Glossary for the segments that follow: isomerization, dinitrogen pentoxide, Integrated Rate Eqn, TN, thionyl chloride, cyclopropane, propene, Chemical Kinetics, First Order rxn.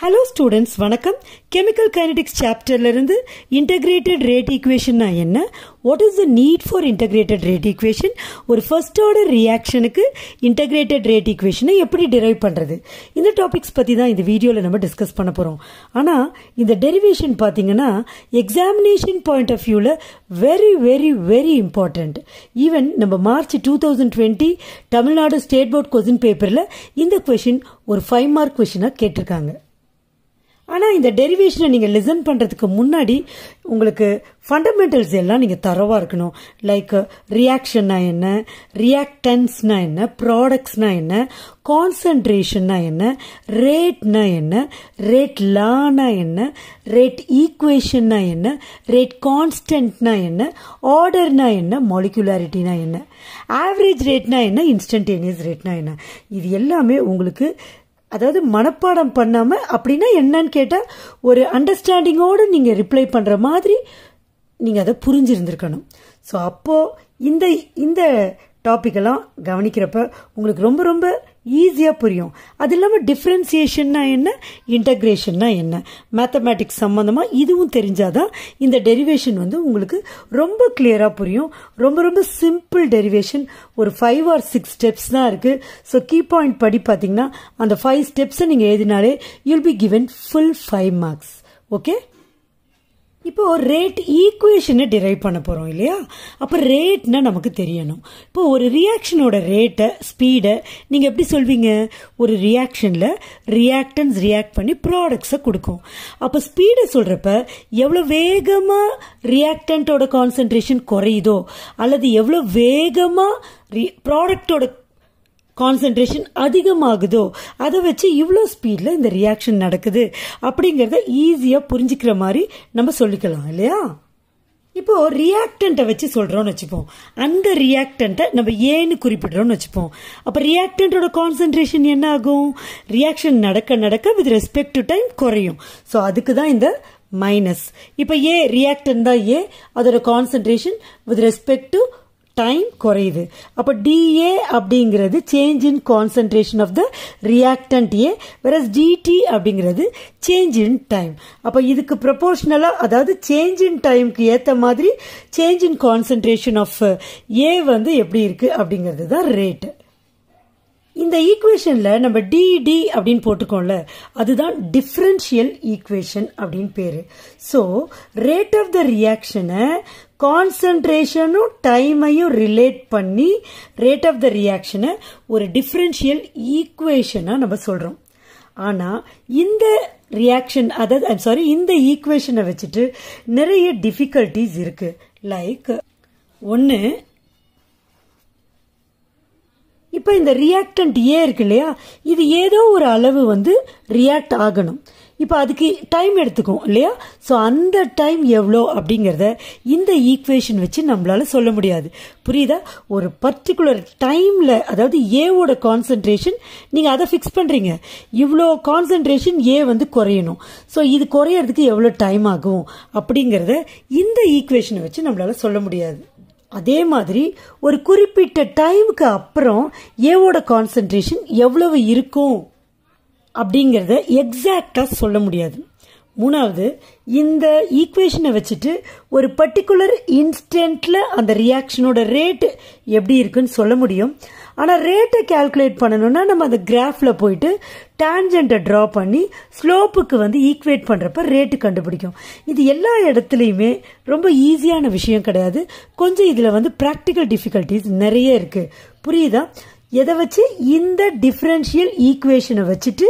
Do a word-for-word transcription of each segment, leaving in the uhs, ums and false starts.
Hello students, vanakkam. Chemical kinetics chapter lerundu integrated rate equation na enna? What is the need for integrated rate equation? Or first order reaction ku integrated rate equation na eppadi derive pandrathu? Indha topics pathi dhaan indha video la nama discuss panna porom. Ana indha derivation pathinga na examination point of view la very very very important. Even nama March two thousand twenty Tamil Nadu State Board question paper la indha question or five mark question ah ketirukanga. ஆனா இந்த டெரிவேஷனை நீங்க lesson பண்றதுக்கு முன்னாடி உங்களுக்கு fundamentals எல்லாம் நீங்க தரவா இருக்கணும். லைக் ரியாக்ஷன்னா என்ன, ரியாக்டன்ஸ்னா என்ன, ப்ராடக்ட்ஸ்னா என்ன, கான்சென்ட்ரேஷன்னா என்ன, ரேட்னா என்ன, ரேட் லானா என்ன, ரேட் ஈக்குவேஷன்னா என்ன, ரேட் கான்ஸ்டன்ட்னா என்ன, ஆர்டர்னா என்ன, மாலிகுலாரிட்டினா என்ன, ஆவரேஜ் ரேட்னா என்ன, இன்ஸ்டன்டேனியஸ் ரேட்னா என்ன, இது எல்லாமே உங்களுக்கு அதாவது மனப்பாடம் பண்ணாம அப்படின்னா என்னன்னு கேட்டா ஒரு அண்டர்ஸ்டாண்டிங்கோடு நீங்க ரிப்ளை பண்ற மாதிரி நீங்க அதை புரிஞ்சிருந்திருக்கணும். ஸோ அப்போ இந்த இந்த டாபிக்கெல்லாம் கவனிக்கிறப்ப உங்களுக்கு ரொம்ப ரொம்ப ஈஸியாக புரியும். அது இல்லாமல் டிஃப்ரென்சியேஷன்னா என்ன, இன்டகிரேஷன்னா என்ன, மேத்தமேட்டிக்ஸ் சம்மந்தமாக இதுவும் தெரிஞ்சாதான் இந்த டெரிவேஷன் வந்து உங்களுக்கு ரொம்ப கிளியராக புரியும். ரொம்ப ரொம்ப சிம்பிள் டெரிவேஷன். ஒரு ஃபைவ் ஆர் சிக்ஸ் ஸ்டெப்ஸ் தான் இருக்குது. ஸோ கீ பாயிண்ட் படி பார்த்தீங்கன்னா அந்த ஃபைவ் ஸ்டெப்ஸை நீங்கள் எழுதினாலே you'll be given full five marks. Okay, இப்போ ரேட் ஈக்குவேஷனை டிரைவ் பண்ண போகிறோம் இல்லையா? அப்போ ரேட்னா நமக்கு தெரியணும். இப்போ ஒரு ரியாக்ஷனோட ரேட்டை ஸ்பீடை நீங்கள் எப்படி சொல்வீங்க? ஒரு ரியாக்ஷனில் ரியாக்டன்ஸ் ரியாக்ட் பண்ணி ப்ராடக்ட்ஸை கொடுக்கும். அப்போ ஸ்பீடை சொல்கிறப்ப எவ்வளோ வேகமாக ரியாக்டன்ட்டோட கான்சன்ட்ரேஷன் குறையுதோ அல்லது எவ்வளோ வேகமாக ரி ப்ராடக்டோட கான்சன்ட்ரேஷன் அதிகமாகுதோ அதை வச்சு இவ்வளோ ஸ்பீடில் இந்த ரியாக்ஷன் நடக்குது அப்படிங்கிறத ஈஸியாக புரிஞ்சுக்கிற மாதிரி நம்ம சொல்லிக்கலாம் இல்லையா? இப்போ ரியாக்டன்ட்டை வச்சு சொல்கிறோம்னு வச்சுப்போம். அந்த ரியாக்டன்ட்டை நம்ம ஏன்னு குறிப்பிடுறோம்னு வச்சுப்போம். அப்போ ரியாக்டன்ட்டோட கான்சன்ட்ரேஷன் என்ன ஆகும்? ரியாக்ஷன் நடக்க நடக்க வித் ரெஸ்பெக்ட் டு டைம் குறையும். ஸோ அதுக்கு தான் இந்த மைனஸ். இப்போ ஏ ரியாக்டன் தான், ஏ அதோட concentration with respect to time குறையுது. அப்போ டிஏ அப்படிங்கிறது change in concentration of the reactant A, versus dt அப்படிங்கிறது சேஞ்ச் இன் டைம். அப்போ இதுக்கு ப்ரொபோர்ஷனலாக அதாவது சேஞ்ச் இன் டைமுக்கு ஏற்ற மாதிரி change in concentration of A வந்து எப்படி இருக்குது அப்படிங்கிறது தான் ரேட்டு. இந்த ஈக்குவேஷனில் நம்ம டிடி அப்படின்னு போட்டுக்கோம்ல, அதுதான் டிஃப்ரென்ஷியல் ஈக்குவேஷன் அப்படின்னு பேர். ஸோ ரேட் ஆஃப் த ரியாக்ஷனை கான்சன்ட்ரேஷனும் டைமையும் ரிலேட் பண்ணி ரேட் ஆஃப் த ரியாக்ஷனை ஒரு டிஃப்ரென்ஷியல் ஈக்குவேஷனாக நம்ம சொல்கிறோம். ஆனால் இந்த ரியாக்ஷன் அதாவது ஐம் சாரி இந்த ஈக்குவேஷனை வச்சுட்டு நிறைய டிஃபிகல்ட்டிஸ் இருக்குது. லைக் ஒன்று, இப்போ இந்த ரியாக்டன்ட் ஏ இருக்கு இல்லையா, இது ஏதோ ஒரு அளவு வந்து ரியாக்ட் ஆகணும். இப்போ அதுக்கு டைம் எடுத்துக்கும் இல்லையா? ஸோ அந்த டைம் எவ்வளோ அப்படிங்கிறத இந்த ஈக்குவேஷன் வச்சு நம்மளால சொல்ல முடியாது. புரியுதா? ஒரு பர்டிகுலர் டைமில் அதாவது ஏவோட கான்சன்ட்ரேஷன் நீங்கள் அதை ஃபிக்ஸ் பண்ணுறீங்க, இவ்வளோ கான்சன்ட்ரேஷன் ஏ வந்து குறையணும். ஸோ இது குறையறதுக்கு எவ்வளோ டைம் ஆகும் அப்படிங்கிறத இந்த ஈக்குவேஷனை வச்சு நம்மளால சொல்ல முடியாது. அதே மாதிரி ஒரு குறிப்பிட்ட டைமுக்கு அப்புறம் ஏவோட கான்சன்ட்ரேஷன் எவ்வளவு இருக்கும் அப்படிங்கிறத எக்ஸாக்டாக சொல்ல முடியாது. மூணாவது, இந்த ஈக்குவேஷனை வச்சுட்டு ஒரு பர்டிகுலர் இன்ஸ்டன்ட்டில் அந்த ரியாக்ஷனோட ரேட்டு எப்படி இருக்குன்னு சொல்ல முடியும். ஆனால் ரேட்டை கால்குலேட் பண்ணணும்னா நம்ம அந்த கிராஃபில் போயிட்டு டேஞ்சண்ட்டை ட்ரா பண்ணி ஸ்லோப்புக்கு வந்து ஈக்குவேட் பண்ணுறப்ப ரேட்டு கண்டுபிடிக்கும். இது எல்லா இடத்துலையுமே ரொம்ப ஈஸியான விஷயம் கிடையாது. கொஞ்சம் இதில் வந்து ப்ராக்டிக்கல் டிஃபிகல்ட்டிஸ் நிறைய இருக்குது. புரியுதா? எதை வச்சு? இந்த டிஃப்ரென்ஷியல் ஈக்குவேஷனை வச்சுட்டு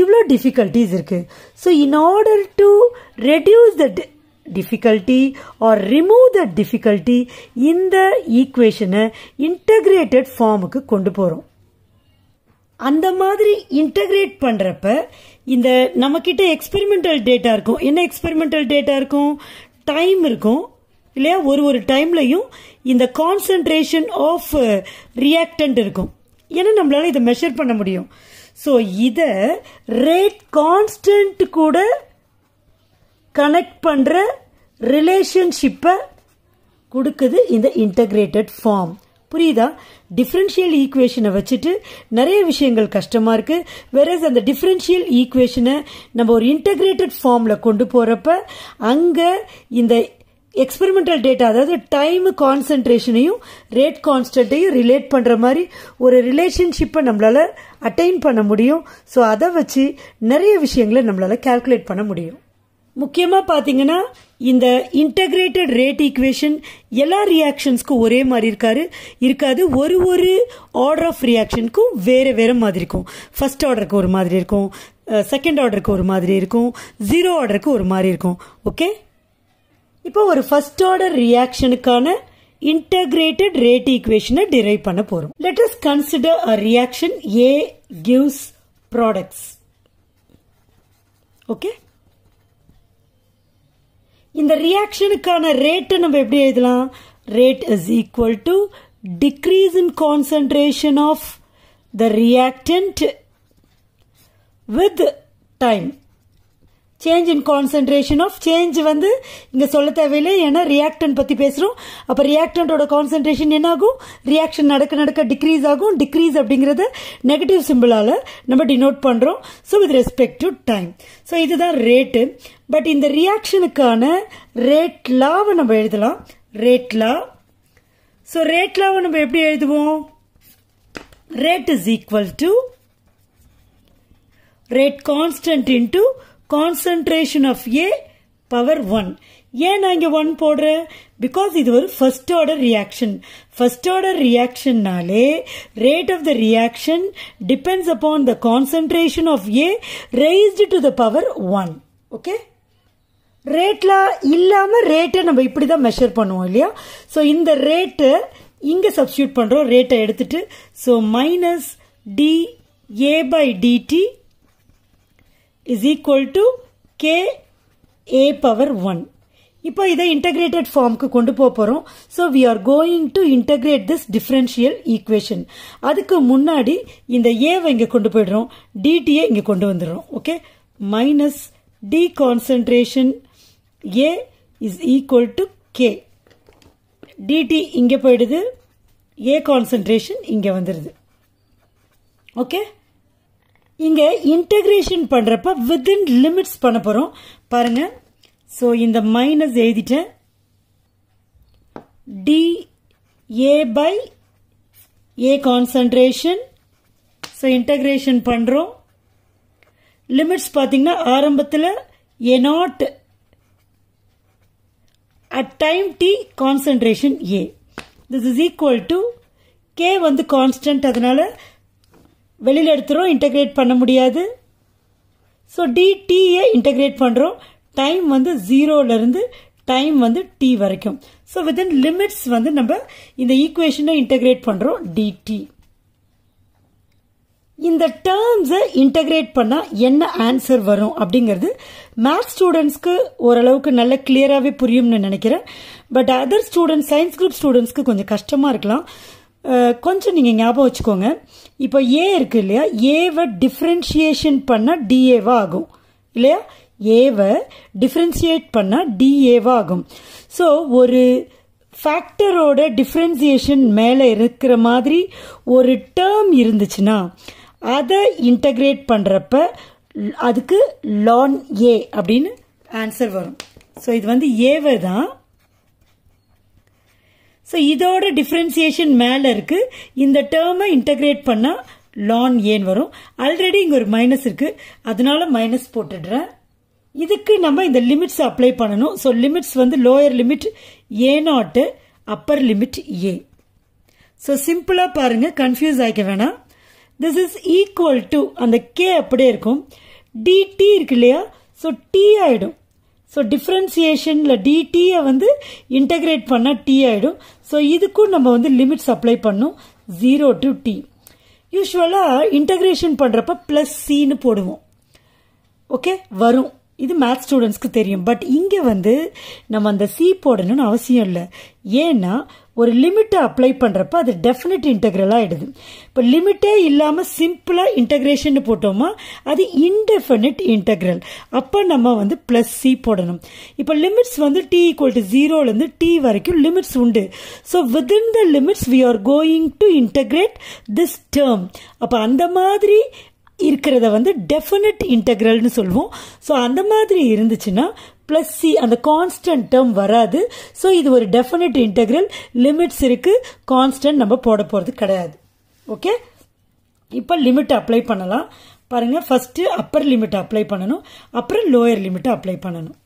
இவ்வளோ டிஃபிகல்ட்டிஸ் இருக்குது. So in order to reduce the difficulty or remove the difficulty இந்த ஈக்குவேஷனை இன்டகிரேட்டட் ஃபார்முக்கு கொண்டு போகிறோம். அந்த மாதிரி இன்டகிரேட் பண்ணுறப்ப இந்த நம்மக்கிட்ட எக்ஸ்பெரிமெண்டல் டேட்டா இருக்கும். என்ன எக்ஸ்பெரிமெண்டல் டேட்டா இருக்கும்? டைம் இருக்கும் இல்லையா? ஒரு ஒரு டைம்லையும் இந்த கான்சன்ட்ரேஷன் ஆஃப் ரியாக்டன்ட் இருக்கும். ஏன்னா நம்மளால இதை மெஷர் பண்ண முடியும். ஸோ இதை ரேட் கான்ஸ்டன்ட் கூட கனெக்ட் பண்ணுற ரிலேஷன்ஷிப்பை கொடுக்குது இந்த இன்டகிரேட்டட் ஃபார்ம். புரியுதா? டிஃபரன்ஷியல் ஈக்குவேஷனை வச்சுட்டு நிறைய விஷயங்கள் கஷ்டமா இருக்கு. வேறஸ் அந்த டிஃபரன்ஷியல் ஈக்குவேஷனை நம்ம ஒரு இன்டகிரேட்டட் ஃபார்ம்ல கொண்டு போறப்ப அங்க இந்த எக்ஸ்பெரிமெண்டல் டேட்டா, அதாவது டைம் கான்சென்ட்ரேஷனையும் ரேட் கான்ஸ்டன்ட்டையும் ரிலேட் பண்ற மாதிரி ஒரு ரிலேஷன்ஷிப்பை நம்மளால அட்டைன் பண்ண முடியும். ஸோ அதை வச்சு நிறைய விஷயங்களை நம்மளால கால்குலேட் பண்ண முடியும். முக்கியமா பாத்தீங்கன்னா இந்த இன்டகிரேட்டட் ரேட் ஈக்குவேஷன் எல்லா ரியாக்ஷன்ஸ்க்கும் ஒரே மாதிரி இருக்காரு இருக்காது. ஒரு ஒரு ஆர்டர் ஆஃப் ரியாக்ஷனுக்கும் வேற வேற மாதிரி இருக்கும். ஃபர்ஸ்ட் ஆர்டருக்கு ஒரு மாதிரி இருக்கும், செகண்ட் ஆர்டருக்கு ஒரு மாதிரி இருக்கும், ஜீரோ ஆர்டருக்கு ஒரு மாதிரி இருக்கும். ஓகே, இப்போ ஒரு ஃபர்ஸ்ட் ஆர்டர் ரியாக்ஷனுக்கான இன்டகிரேட்டட் ரேட் ஈக்குவேஷனை டிரைவ் பண்ண போறோம். Let us consider a reaction A gives products. Okay, இந்த ரியாக்ஷனுக்கான ரேட்டை நம்ம எப்படி எழுதலாம்? Rate is equal to decrease in concentration of the reactant with time. Change in concentration of change வந்து இங்கே சொல்ல தேவையில்லை, ஏன்னா ரியாக்டன் பற்றி பேசுகிறோம். அப்போ ரியாக்டன்டோட கான்சென்ட்ரேஷன் என்ன ஆகும்? ரியாக்ஷன் நடக்க நடக்க டிக்ரீஸ் ஆகும். டிக்ரீஸ் அப்படிங்கிறத நெகட்டிவ் சிம்பிளால் நம்ம டினோட் பண்ணுறோம். So with respect to time. So இதுதான் ரேட்டு. பட் இந்த ரியாக்ஷனுக்கான ரேட் லாவை நம்ம எழுதலாம். Rate law. ஸோ ரேட் லாவை நம்ம எப்படி எழுதுவோம்? Rate is equal to rate constant into concentration of A power one. ஏன் நான் இங்கே ஒன் போடுறேன்? பிகாஸ் இது ஒரு first order reaction. First order ரியாக்ஷன்னாலே rate of the reaction depends upon the concentration of A raised to the power one. Okay, ரேட்ல இல்லாம ரேட்டை நம்ம இப்படிதான் மெஷர் பண்ணுவோம் இல்லையா? ஸோ இந்த ரேட்டை இங்க சப்ஸ்டியூட் பண்றோம். ரேட்டை எடுத்துட்டு so minus d A by dt is equal to k a power one. இப்போ இதை இன்டகிரேட்டட் ஃபார்முக்கு கொண்டு போறோம். So we are going to integrate this differential equation. அதுக்கு முன்னாடி இந்த ஏவை இங்கே கொண்டு போயிடுறோம், டிடியை இங்கே கொண்டு வந்துடுறோம். Okay, minus d concentration A is equal to k. Dt இங்கே போயிடுது, ஏ கான்சென்ட்ரேஷன் இங்கே வந்துடுது. ஓகே, இங்க இன்டகிரேஷன் பண்றப்ப வித்இன் லிமிட்ஸ் பண்ண போறோம் பாருங்க. ஸோ இந்த மைனஸ் எழுதிட்டேன், D A by A concentration. So integration பண்றோம். லிமிட்ஸ் பார்த்தீங்கன்னா ஆரம்பத்தில் A not at time D concentration A. This is equal to K வந்து கான்ஸ்டன்ட், அதனால வெளியில் எடுத்துறோம், இன்டகிரேட் பண்ண முடியாது. ஸோ டிடியை இன்டகிரேட் பண்ணுறோம். டைம் வந்து ஜீரோலேருந்து டைம் வந்து டி வரைக்கும். ஸோ வித்இன் லிமிட்ஸ் வந்து நம்ம இந்த ஈக்குவேஷனை இன்டகிரேட் பண்ணுறோம் டிடி. இந்த டேர்ம்ஸை இன்டகிரேட் பண்ணால் என்ன ஆன்சர் வரும் அப்படிங்கிறது மேத்ஸ் ஸ்டூடெண்ட்ஸ்க்கு ஓரளவுக்கு நல்ல கிளியராகவே புரியும்னு நினைக்கிறேன். But other students, science group ஸ்டூடெண்ட்ஸ்க்கு கொஞ்சம் கஷ்டமாக இருக்கலாம். கொஞ்சம் நீங்கள் ஞாபகம் வச்சுக்கோங்க. இப்போ ஏ இருக்கு இல்லையா, ஏவை டிஃப்ரென்ஷியேஷன் பண்ணால் டிஏவா ஆகும் இல்லையா? ஏவை டிஃப்ரென்ஷியேட் பண்ணால் டிஏவா ஆகும். ஸோ ஒரு ஃபேக்டரோட டிஃப்ரென்ஷியேஷன் மேலே இருக்கிற மாதிரி ஒரு டேர்ம் இருந்துச்சுன்னா அதை இன்டகிரேட் பண்ணுறப்ப அதுக்கு லான் ஏ அப்படின்னு ஆன்சர் வரும். ஸோ இது வந்து ஏவை தான். ஸோ இதோட டிஃப்ரென்சியேஷன் மேலே இருக்கு, இந்த டேர்மை இன்டகிரேட் பண்ணால் லான் ஏன் வரும். ஆல்ரெடி இங்கே ஒரு மைனஸ் இருக்கு, அதனால மைனஸ் போட்டுடுறேன். இதுக்கு நம்ம இந்த லிமிட்ஸ் அப்ளை பண்ணணும். ஸோ லிமிட்ஸ் வந்து lower limit A naught, upper limit A. So சிம்பிளாக பாருங்க, கன்ஃபியூஸ் ஆகிக்க வேணாம். திஸ் இஸ் ஈக்குவல் டு அந்த கே அப்படியே இருக்கும், டிடி இருக்கு இல்லையா, ஸோ டி ஆயிடும். ஸோ டிஃப்ரென்சியேஷனில் டிடியை வந்து இன்டகிரேட் பண்ணால் டி ஆகிடும். ஸோ இதுக்கும் நம்ம வந்து லிமிட்ஸ் அப்ளை பண்ணோம், ஜீரோ டு டி. யூஸ்வலாக இன்டகிரேஷன் பண்ணுறப்ப ப்ளஸ் சின்னு போடுவோம். ஓகே வரும், இது math students க்கு தெரியும். பட் இங்க வந்து நம்ம அந்த C போடணும்னு அவசியம் இல்லை. ஏன்னா ஒரு லிமிட் அப்ளை பண்றப்ப அது டெஃபினிட் இன்டெக்ரல் ஆயிடுது. இப்ப லிமிட்டே இல்லாம சிம்பிளா இன்டெகிரேஷன் போட்டோமா அது இன்டெஃபினிட் இன்டெக்ரல். அப்ப நம்ம வந்து பிளஸ் சி போடணும். இப்ப லிமிட்ஸ் வந்து t ஈக்குவல் டு ஜீரோல இருந்து t வரைக்கும் லிமிட்ஸ் உண்டு. So within the limits we are going to integrate this term. அப்ப அந்த மாதிரி இருக்கிறத வந்து டெஃபினிட் இன்டெக்ரல்னு சொல்வோம். ஸோ அந்த மாதிரி இருந்துச்சுன்னா பிளஸ் சி அந்த கான்ஸ்டன்ட் டேர்ம் வராது. ஸோ இது ஒரு டெஃபினிட் இன்டெக்ரல், லிமிட்ஸ் இருக்கு, கான்ஸ்டன்ட் நம்ம போட போகிறது கிடையாது. ஓகே, இப்போ லிமிட் அப்ளை பண்ணலாம் பாருங்க. ஃபர்ஸ்ட் அப்பர் லிமிட் அப்ளை பண்ணணும், அப்புறம் லோயர் லிமிட் அப்ளை பண்ணணும்.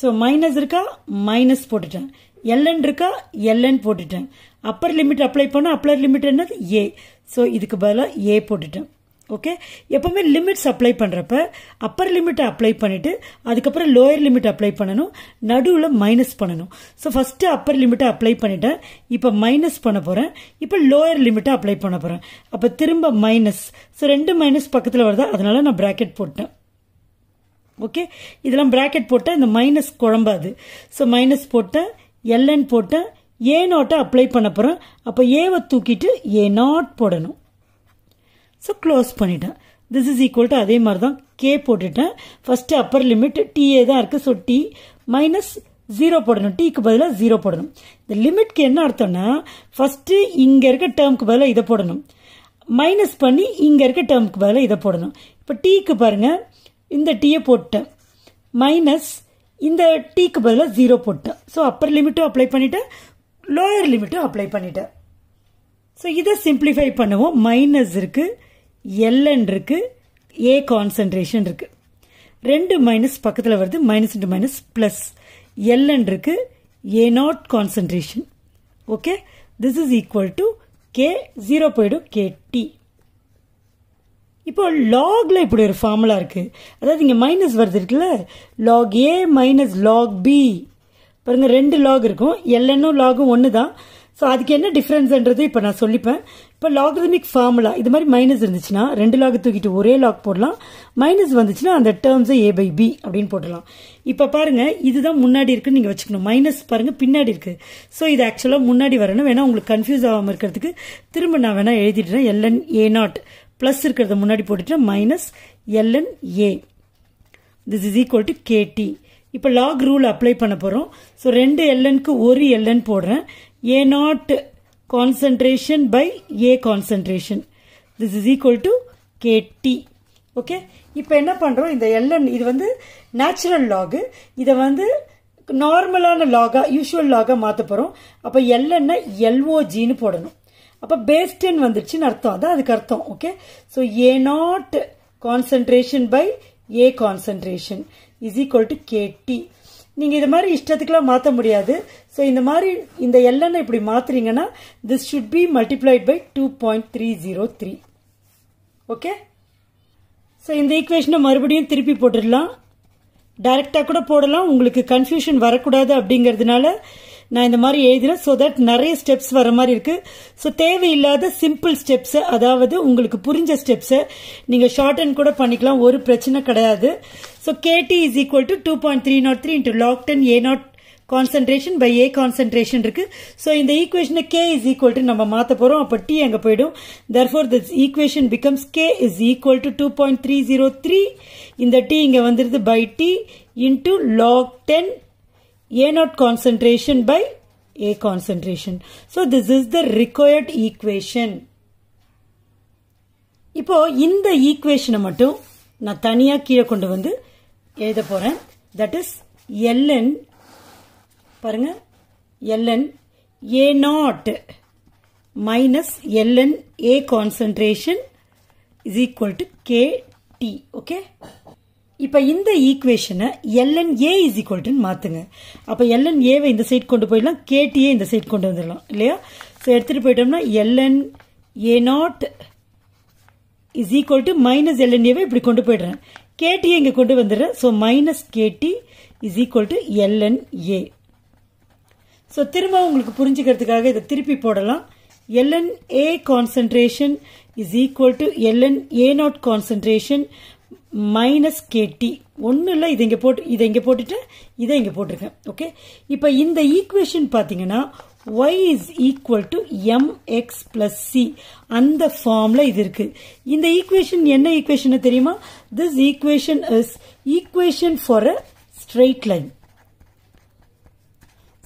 ஸோ மைனஸ் இருக்கா மைனஸ் போட்டுட்டேன், எல்என் இருக்கா எல்என் போட்டுட்டேன். அப்பர் லிமிட் அப்ளை பண்ண அப்பர் லிமிட் என்னது ஏ. ஸோ இதுக்கு பதிலாக ஏ போட்டுட்டேன். ஓகே, எப்பவுமே லிமிட்ஸ் அப்ளை பண்ணுறப்ப அப்பர் லிமிட்டை அப்ளை பண்ணிவிட்டு அதுக்கப்புறம் லோயர் லிமிட் அப்ளை பண்ணணும், நடுவில் மைனஸ் பண்ணணும். ஸோ ஃபஸ்ட்டு அப்பர் லிமிட்டை அப்ளை பண்ணிவிட்டேன், இப்போ மைனஸ் பண்ண போகிறேன், இப்போ லோயர் லிமிட்டை அப்ளை பண்ண போகிறேன். அப்போ திரும்ப மைனஸ். ஸோ ரெண்டு மைனஸ் பக்கத்தில் வருதா, அதனால நான் ப்ராக்கெட் போட்டேன். ஓகே, இதெல்லாம் ப்ராக்கெட் போட்டால் இந்த மைனஸ் குழம்பாது. ஸோ மைனஸ் போட்டேன், எல்என் போட்டேன், ஏ நாட்டை அப்ளை பண்ண போகிறேன். அப்போ ஏவை தூக்கிட்டு ஏ நாட் போடணும். ஸோ க்ளோஸ் பண்ணிட்டேன். திஸ் இஸ் ஈக்குவல் டு அதே மாதிரி தான் கே போட்டுட்டேன். ஃபஸ்ட்டு அப்பர் லிமிட் டிஏ தான் இருக்குது. ஸோ டி மைனஸ் ஜீரோ போடணும், டீக்கு பதிலாக ஜீரோ போடணும். இந்த லிமிட்க்கு என்ன அர்த்தம்னா ஃபஸ்ட்டு இங்கே இருக்க டேர்முக்கு பதிலாக இதை போடணும், மைனஸ் பண்ணி இங்கே இருக்க டேர்முக்கு பதிலாக இதை போடணும். இப்போ டீக்கு பாருங்கள், இந்த டீயை போட்டேன், மைனஸ் இந்த டீக்கு பதிலாக ஜீரோ போட்டேன். ஸோ அப்பர் லிமிட்டும் அப்ளை பண்ணிவிட்டேன், லோயர் லிமிட்டும் அப்ளை பண்ணிட்டேன். ஸோ இதை சிம்பிளிஃபை பண்ணுவோம். மைனஸ் இருக்குது, எல்என் இருக்குது, ஏ கான்சன்ட்ரேஷன் இருக்குது. ரெண்டு மைனஸ் பக்கத்தில் வருது, minus into minus plus, ln இருக்குது, A naught concentration. Okay, this is equal to k, zero போய்டும் கே டி. இப்போ லாகில் இப்படி ஒரு ஃபார்முலா இருக்குது. அதாவது இங்கே மைனஸ் வருது இருக்குல்ல, log A minus log B பாருங்கள், ரெண்டு லாக் இருக்கும், எல்என்னும் லாகும் ஒன்று தான். ஸோ அதுக்கு என்ன டிஃப்ரென்ஸ்ன்றது இப்போ நான் சொல்லிப்பேன். இப்போ லாகரித்மிக் ஃபார்முலா இது மாதிரி மைனஸ் இருந்துச்சுன்னா ரெண்டு லாக் தூக்கிட்டு ஒரே லாக் போடலாம், மைனஸ் வந்துச்சுன்னா அந்த டேர்ம்ஸை ஏ பை பி அப்படின்னு போடலாம். இப்போ பாருங்கள், இதுதான் முன்னாடி இருக்குன்னு நீங்கள் வச்சுக்கணும், மைனஸ் பாருங்கள் பின்னாடி இருக்குது. ஸோ இது ஆக்சுவலாக முன்னாடி வரணும், வேணா உங்களுக்கு கன்ஃபியூஸ் ஆகாமல் இருக்கிறதுக்கு திரும்ப நான் வேணா எழுதிட்டுறேன். எல்என் ஏ நாட் ப்ளஸ் இருக்கிறத முன்னாடி போட்டுட்டேன், minus LN A. This is equal to k t. இப்போ லாக் ரூல் அப்ளை பண்ண போகிறோம். ஸோ ரெண்டு எல்என்க்கு ஒரு எல்என் போடுறேன், A naught concentration by A concentration. This is equal to K T. Okay, இப்போ என்ன பண்ணுறோம், இந்த எல்என் இது வந்து நேச்சுரல் லாகு, இதை வந்து நார்மலான லாகாக யூஷுவல் லாகாக மாற்ற போகிறோம். அப்போ எல்என்னை எல்ஓஜின்னு போடணும். அப்போ பேஸ் டென் வந்துடுச்சுன்னு அர்த்தம், அதான் அதுக்கு அர்த்தம். Okay, so A naught concentration by A concentration is equal to k t. நீங்கள் இது மாதிரி இஷ்டத்துக்குலாம் மாற்ற முடியாது. ஸோ இந்த மாதிரி இந்த எல்என்னை இப்படி மாற்றுறீங்கன்னா this should be multiplied by two point three zero three. Okay, so இந்த ஈக்குவேஷனை மறுபடியும் திருப்பி போட்டுடலாம், டைரெக்டாக கூட போடலாம். உங்களுக்கு கன்ஃபியூஷன் வரக்கூடாது அப்படிங்கிறதுனால நான் இந்த மாதிரி எழுதினேன். ஸோ தட் நிறைய ஸ்டெப்ஸ் வர மாதிரி இருக்குது. ஸோ தேவையில்லாத சிம்பிள் ஸ்டெப்ஸு, அதாவது உங்களுக்கு புரிஞ்ச ஸ்டெப்ஸை நீங்கள் ஷார்ட் அண்ட் கூட பண்ணிக்கலாம், ஒரு பிரச்சனை கிடையாது. So K T is equal to two point three naught three into log ten A naught concentration by A concentration இருக்குது. ஸோ இந்த ஈக்குவேஷனை கே இஸ் ஈக்குவல் டு நம்ம மாற்ற போகிறோம், அப்போ டி அங்கே போய்டும். Therefore this equation becomes K is equal to two point three zero three, இந்த டி இங்கே வந்துடுது, by t into log ten A naught concentration by A concentration. So this is the required equation. இப்போ இந்த ஈக்குவேஷனை மட்டும் நான் தனியாக கீழே கொண்டு வந்து எழுத போகிறேன். தட் இஸ் எல்என் பாருங்க, LN A naught minus LN A concentration is equal to K T. Okay, இப்போ இந்த ஈக்குவேஷனை எல்என் ஏ இஸ் ஈக்குவல் டுன்னு மாற்றுங்க. அப்போ எல்என் ஏவை இந்த சைட் கொண்டு போயிடலாம், கேடிஏ இந்த சைட் கொண்டு வந்துடலாம் இல்லையா. ஸோ எடுத்துகிட்டு போயிட்டோம்னா LN A naught is equal to minus LN ஏவை இப்படி கொண்டு போயிடுறேன், கேடிஏ இங்கே கொண்டு வந்துடுறேன். So minus KT is equal to LN A. So திரும்ப உங்களுக்கு புரிஞ்சுக்கிறதுக்காக இதை திருப்பி போடலாம். LN A concentration is equal to LN A naught concentration minus kt. One illa idhu inga potu idhu inga potittu idhu inga potirukken. Okay, ipo indha equation pathingana y is equal to mx plus c and the form la idhu irukku. Indha equation enna equation nu theriyuma? This equation is equation for a straight line.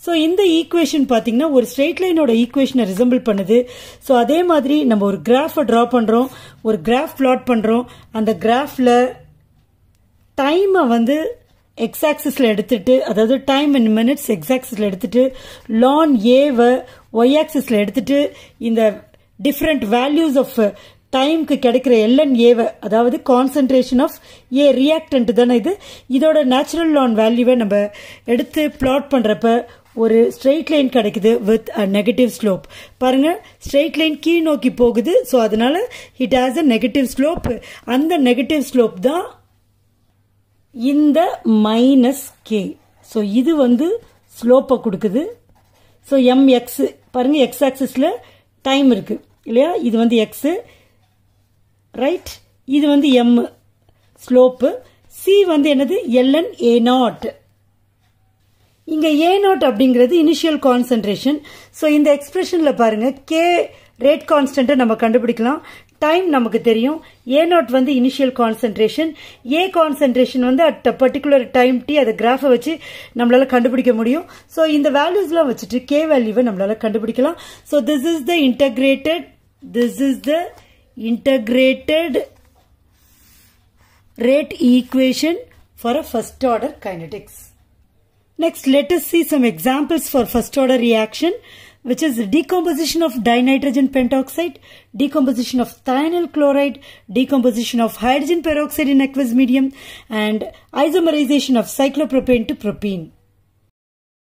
So in the equation pathina or straight line oda equation resemble pannudhu. So adhe madri nama or graph draw pandrom, or graph plot pandrom, and the graph la time vandu x axis la eduthittu, adhaadu time in minutes x axis la eduthittu, ln a va y axis la eduthittu, in the different values of time ku kedaikira ln a va, adhaadu concentration of a reactant dana idu idoda natural ln value va nama eduthu plot pandrappa ஒரு straight line கிடைக்குது with a negative slope. பாருங்க, straight line கீ நோக்கி போகுது. So அதனால it has a negative slope. அந்த negative slope தான் இந்த minus k. So இது வந்து slope கொடுக்குது. So mx பாருங்க, x axisல time இருக்கு இல்லையா? இது வந்து x, right? இது வந்து m slope. C வந்து என்னது? ln a zero. இங்க A zero அப்படிங்கிறது இனிஷியல் கான்சென்ட்ரேஷன். ஸோ இந்த எக்ஸ்பிரஷன்ல பாருங்க, கே ரேட் கான்ஸ்டன்ட்டை நம்ம கண்டுபிடிக்கலாம். டைம் நமக்கு தெரியும். A zero வந்து இனிஷியல் கான்சென்ட்ரேஷன், ஏ கான்சென்ட்ரேஷன் வந்து அட் பர்டிகுலர் டைம் டி, அதை கிராஃபை வச்சு நம்மளால கண்டுபிடிக்க முடியும். ஸோ இந்த வேல்யூஸ்லாம் வச்சுட்டு கே வேல்யூவை நம்மளால கண்டுபிடிக்கலாம். So this is the integrated this is the integrated rate equation for a first order kinetics. Next, let us see some examples for first order reaction, which is decomposition of dinitrogen pentoxide, decomposition of thionyl chloride, decomposition of hydrogen peroxide in aqueous medium, and isomerization of cyclopropane to propene.